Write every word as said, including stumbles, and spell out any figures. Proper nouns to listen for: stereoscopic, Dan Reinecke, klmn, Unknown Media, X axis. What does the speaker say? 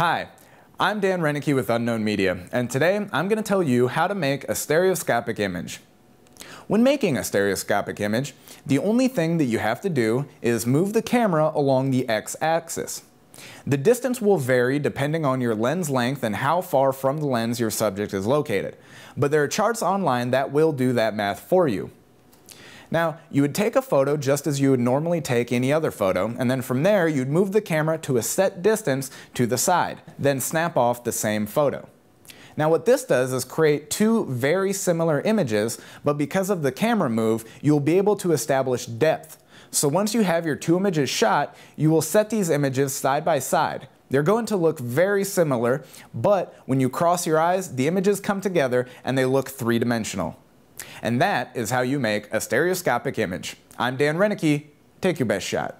Hi, I'm Dan Reinecke with Unknown Media, and today I'm going to tell you how to make a stereoscopic image. When making a stereoscopic image, the only thing that you have to do is move the camera along the x-axis. The distance will vary depending on your lens length and how far from the lens your subject is located, but there are charts online that will do that math for you. Now, you would take a photo just as you would normally take any other photo, and then from there you'd move the camera to a set distance to the side, then snap off the same photo. Now what this does is create two very similar images, but because of the camera move, you'll be able to establish depth. So once you have your two images shot, you will set these images side by side. They're going to look very similar, but when you cross your eyes, the images come together and they look three-dimensional. And that is how you make a stereoscopic image. I'm Dan Reinecke. Take your best shot.